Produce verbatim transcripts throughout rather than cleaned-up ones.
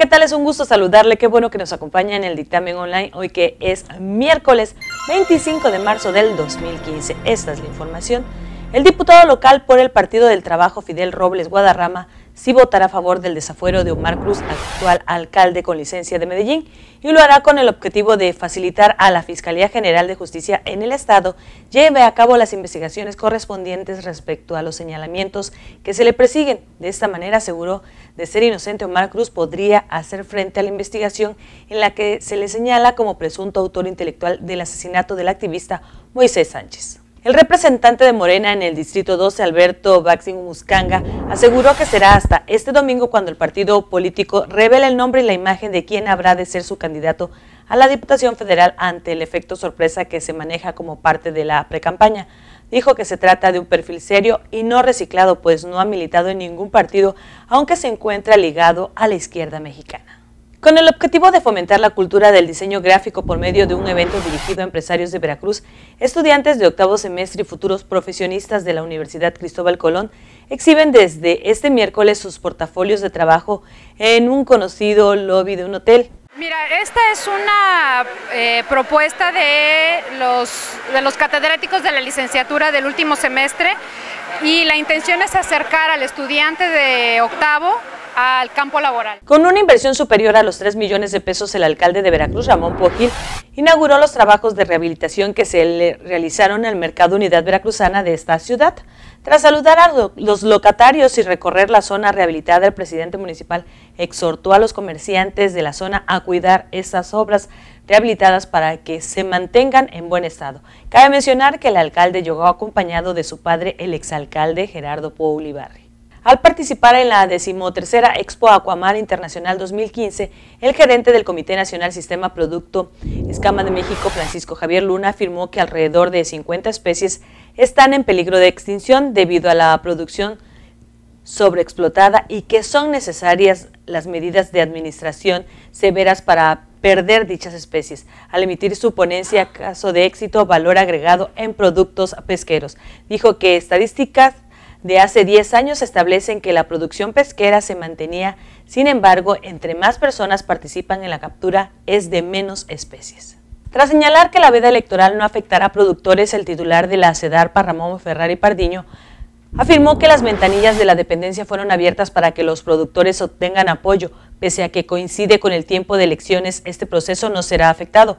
¿qué tal? Es un gusto saludarle, qué bueno que nos acompaña en el Dictamen Online, hoy que es miércoles veinticinco de marzo del dos mil quince. Esta es la información. El diputado local por el Partido del Trabajo, Fidel Robles Guadarrama, sí votará a favor del desafuero de Omar Cruz, actual alcalde con licencia de Medellín, y lo hará con el objetivo de facilitar a la Fiscalía General de Justicia en el Estado lleve a cabo las investigaciones correspondientes respecto a los señalamientos que se le persiguen. De esta manera, aseguró, de ser inocente Omar Cruz podría hacer frente a la investigación en la que se le señala como presunto autor intelectual del asesinato del activista Moisés Sánchez. El representante de Morena en el Distrito doce, Alberto Baxing-Uscanga, aseguró que será hasta este domingo cuando el partido político revele el nombre y la imagen de quien habrá de ser su candidato a la Diputación Federal ante el efecto sorpresa que se maneja como parte de la precampaña. Dijo que se trata de un perfil serio y no reciclado, pues no ha militado en ningún partido, aunque se encuentra ligado a la izquierda mexicana. Con el objetivo de fomentar la cultura del diseño gráfico por medio de un evento dirigido a empresarios de Veracruz, estudiantes de octavo semestre y futuros profesionistas de la Universidad Cristóbal Colón exhiben desde este miércoles sus portafolios de trabajo en un conocido lobby de un hotel. Mira, esta es una eh, propuesta de los, de los catedráticos de la licenciatura del último semestre, y la intención es acercar al estudiante de octavo al campo laboral. Con una inversión superior a los tres millones de pesos, el alcalde de Veracruz, Ramón Poulibarri, inauguró los trabajos de rehabilitación que se le realizaron al Mercado Unidad Veracruzana de esta ciudad. Tras saludar a los locatarios y recorrer la zona rehabilitada, el presidente municipal exhortó a los comerciantes de la zona a cuidar estas obras rehabilitadas para que se mantengan en buen estado. Cabe mencionar que el alcalde llegó acompañado de su padre, el exalcalde Gerardo Poulibarri. Al participar en la decimotercera Expo Acuamar Internacional dos mil quince, el gerente del Comité Nacional Sistema Producto Escama de México, Francisco Javier Luna, afirmó que alrededor de cincuenta especies están en peligro de extinción debido a la producción sobreexplotada y que son necesarias las medidas de administración severas para perder dichas especies. Al emitir su ponencia, caso de éxito, valor agregado en productos pesqueros, dijo que estadísticas de hace diez años establecen que la producción pesquera se mantenía, sin embargo, entre más personas participan en la captura, es de menos especies. Tras señalar que la veda electoral no afectará a productores, el titular de la Cedarpa, Ramón Ferrari Pardiño, afirmó que las ventanillas de la dependencia fueron abiertas para que los productores obtengan apoyo, pese a que coincide con el tiempo de elecciones, este proceso no será afectado.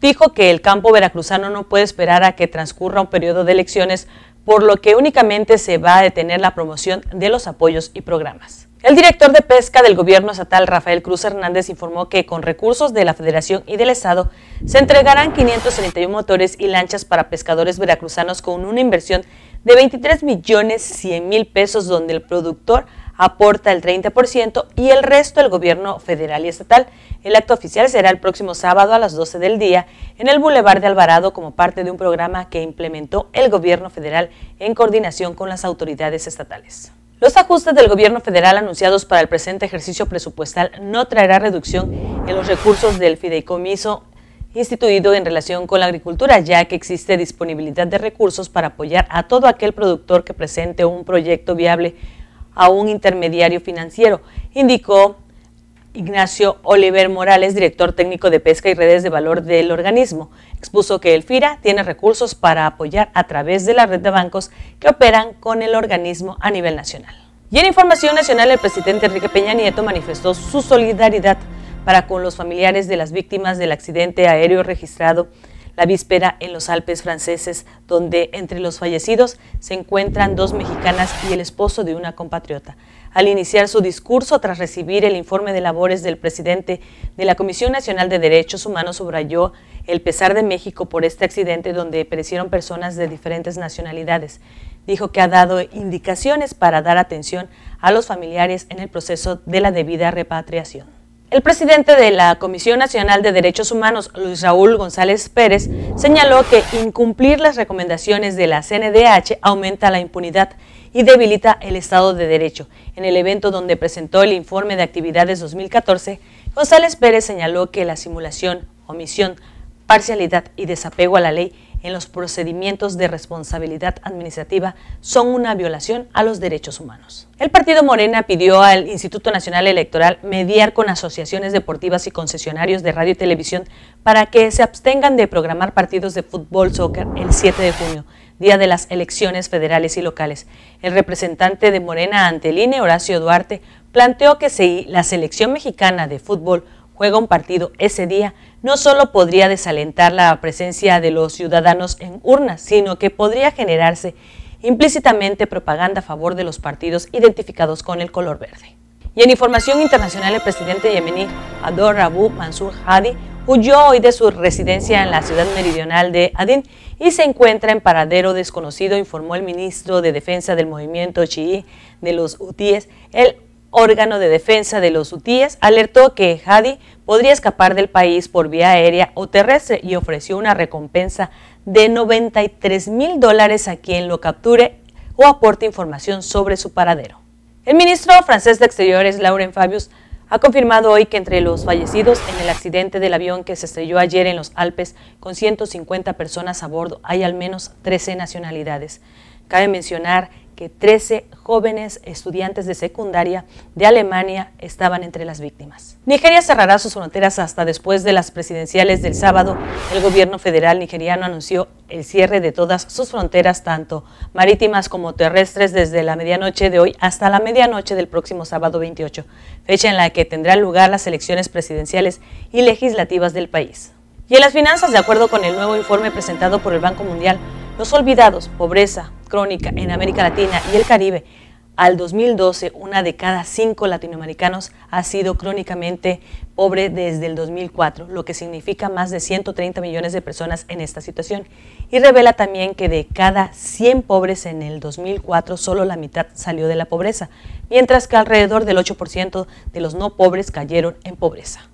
Dijo que el campo veracruzano no puede esperar a que transcurra un periodo de elecciones, por lo que únicamente se va a detener la promoción de los apoyos y programas. El director de pesca del gobierno estatal, Rafael Cruz Hernández, informó que con recursos de la Federación y del Estado se entregarán quinientos treinta y uno motores y lanchas para pescadores veracruzanos con una inversión de veintitrés millones cien mil pesos, donde el productor aporta el treinta por ciento y el resto el gobierno federal y estatal. El acto oficial será el próximo sábado a las doce del día en el Boulevard de Alvarado como parte de un programa que implementó el gobierno federal en coordinación con las autoridades estatales. Los ajustes del gobierno federal anunciados para el presente ejercicio presupuestal no traerá reducción en los recursos del fideicomiso instituido en relación con la agricultura, ya que existe disponibilidad de recursos para apoyar a todo aquel productor que presente un proyecto viable a un intermediario financiero, indicó Ignacio Oliver Morales, director técnico de Pesca y Redes de Valor del organismo. Expuso que el FIRA tiene recursos para apoyar a través de la red de bancos que operan con el organismo a nivel nacional. Y en información nacional, el presidente Enrique Peña Nieto manifestó su solidaridad para con los familiares de las víctimas del accidente aéreo registrado la víspera en los Alpes franceses, donde entre los fallecidos se encuentran dos mexicanas y el esposo de una compatriota. Al iniciar su discurso, tras recibir el informe de labores del presidente de la Comisión Nacional de Derechos Humanos, subrayó el pesar de México por este accidente donde perecieron personas de diferentes nacionalidades. Dijo que ha dado indicaciones para dar atención a los familiares en el proceso de la debida repatriación. El presidente de la Comisión Nacional de Derechos Humanos, Luis Raúl González Pérez, señaló que incumplir las recomendaciones de la C N D H aumenta la impunidad y debilita el Estado de Derecho. En el evento donde presentó el informe de actividades dos mil catorce, González Pérez señaló que la simulación, omisión, parcialidad y desapego a la ley en los procedimientos de responsabilidad administrativa son una violación a los derechos humanos. El partido Morena pidió al Instituto Nacional Electoral mediar con asociaciones deportivas y concesionarios de radio y televisión para que se abstengan de programar partidos de fútbol soccer el siete de junio, día de las elecciones federales y locales. El representante de Morena ante el I N E, Horacio Duarte, planteó que si la selección mexicana de fútbol juega un partido ese día, no solo podría desalentar la presencia de los ciudadanos en urnas, sino que podría generarse implícitamente propaganda a favor de los partidos identificados con el color verde. Y en información internacional, el presidente yemení Abdrabbuh Mansur Hadi huyó hoy de su residencia en la ciudad meridional de Adin y se encuentra en paradero desconocido, informó el ministro de Defensa del movimiento chií de los hutíes. El órgano de defensa de los hutíes alertó que Hadi podría escapar del país por vía aérea o terrestre y ofreció una recompensa de noventa y tres mil dólares a quien lo capture o aporte información sobre su paradero. El ministro francés de Exteriores, Laurent Fabius, ha confirmado hoy que entre los fallecidos en el accidente del avión que se estrelló ayer en los Alpes con ciento cincuenta personas a bordo hay al menos trece nacionalidades. Cabe mencionar que trece jóvenes estudiantes de secundaria de Alemania estaban entre las víctimas. Nigeria cerrará sus fronteras hasta después de las presidenciales del sábado. El gobierno federal nigeriano anunció el cierre de todas sus fronteras, tanto marítimas como terrestres, desde la medianoche de hoy hasta la medianoche del próximo sábado veintiocho, fecha en la que tendrán lugar las elecciones presidenciales y legislativas del país. Y en las finanzas, de acuerdo con el nuevo informe presentado por el Banco Mundial, los olvidados, pobreza crónica en América Latina y el Caribe, al dos mil doce una de cada cinco latinoamericanos ha sido crónicamente pobre desde el dos mil cuatro, lo que significa más de ciento treinta millones de personas en esta situación, y revela también que de cada cien pobres en el dos mil cuatro solo la mitad salió de la pobreza, mientras que alrededor del ocho por ciento de los no pobres cayeron en pobreza.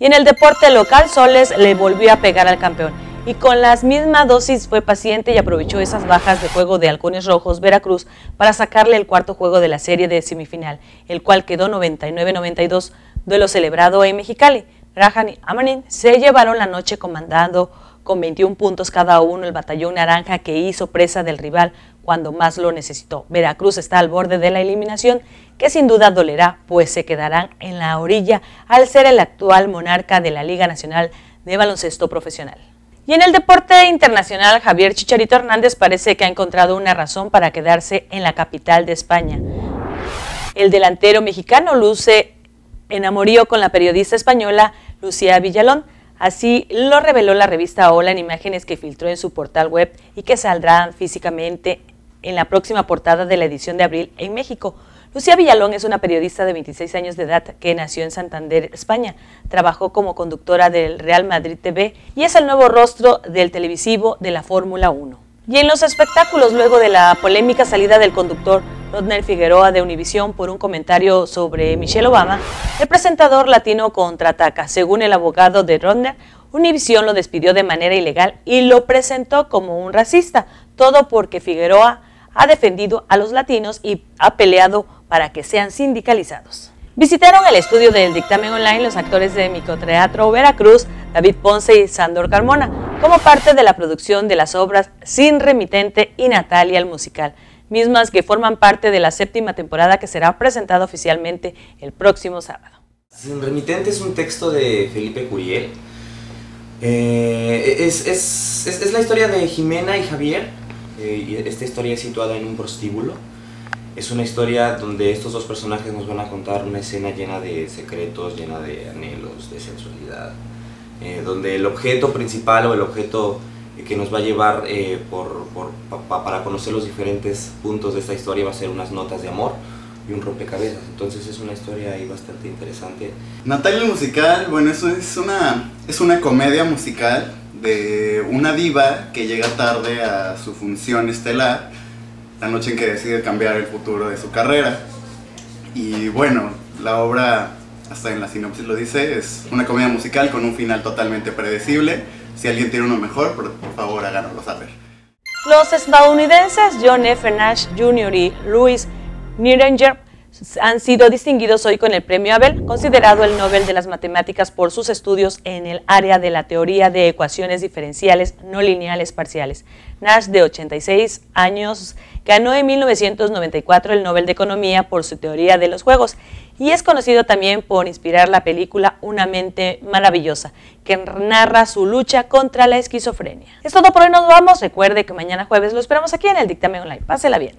Y en el deporte local, Soles le volvió a pegar al campeón y con la misma dosis fue paciente y aprovechó esas bajas de juego de Halcones Rojos Veracruz para sacarle el cuarto juego de la serie de semifinal, el cual quedó noventa y nueve a noventa y dos, duelo celebrado en Mexicali. Rahani y Amanin se llevaron la noche comandando con veintiún puntos cada uno el batallón naranja, que hizo presa del rival cuando más lo necesitó. Veracruz está al borde de la eliminación, que sin duda dolerá, pues se quedarán en la orilla al ser el actual monarca de la Liga Nacional de Baloncesto Profesional. Y en el deporte internacional, Javier Chicharito Hernández parece que ha encontrado una razón para quedarse en la capital de España. El delantero mexicano luce en amorío con la periodista española Lucía Villalón. Así lo reveló la revista Hola en imágenes que filtró en su portal web y que saldrán físicamente en la próxima portada de la edición de abril en México. Lucía Villalón es una periodista de veintiséis años de edad que nació en Santander, España. Trabajó como conductora del Real Madrid T V y es el nuevo rostro del televisivo de la Fórmula uno. Y en los espectáculos, luego de la polémica salida del conductor Rodner Figueroa de Univisión por un comentario sobre Michelle Obama, el presentador latino contraataca. Según el abogado de Rodner, Univisión lo despidió de manera ilegal y lo presentó como un racista, todo porque Figueroa ha defendido a los latinos y ha peleado para que sean sindicalizados. Visitaron el estudio del Dictamen Online los actores de Microteatro Veracruz, David Ponce y Sandor Carmona, como parte de la producción de las obras Sin Remitente y Natalia el Musical, mismas que forman parte de la séptima temporada que será presentada oficialmente el próximo sábado. Sin Remitente es un texto de Felipe Curiel. Eh, es, es, es, es la historia de Jimena y Javier. Eh, esta historia es situada en un prostíbulo. Es una historia donde estos dos personajes nos van a contar una escena llena de secretos, llena de anhelos, de sensualidad, eh, donde el objeto principal o el objeto que nos va a llevar eh, por, por, pa, para conocer los diferentes puntos de esta historia va a ser unas notas de amor y un rompecabezas. Entonces es una historia ahí bastante interesante. Natalia Musical, bueno, eso es una, es una comedia musical de una diva que llega tarde a su función estelar, la noche en que decide cambiar el futuro de su carrera. Y bueno, la obra, hasta en la sinopsis lo dice, es una comedia musical con un final totalmente predecible. Si alguien tiene uno mejor, por favor háganoslo saber. Los estadounidenses John F. Nash junior y Louis Nirenberg han sido distinguidos hoy con el Premio Abel, considerado el Nobel de las Matemáticas por sus estudios en el área de la teoría de ecuaciones diferenciales no lineales parciales. Nash, de ochenta y seis años, ganó en mil novecientos noventa y cuatro el Nobel de Economía por su teoría de los juegos y es conocido también por inspirar la película Una mente maravillosa, que narra su lucha contra la esquizofrenia. Es todo por hoy, nos vamos. Recuerde que mañana jueves lo esperamos aquí en El Dictamen Online. Pásela bien.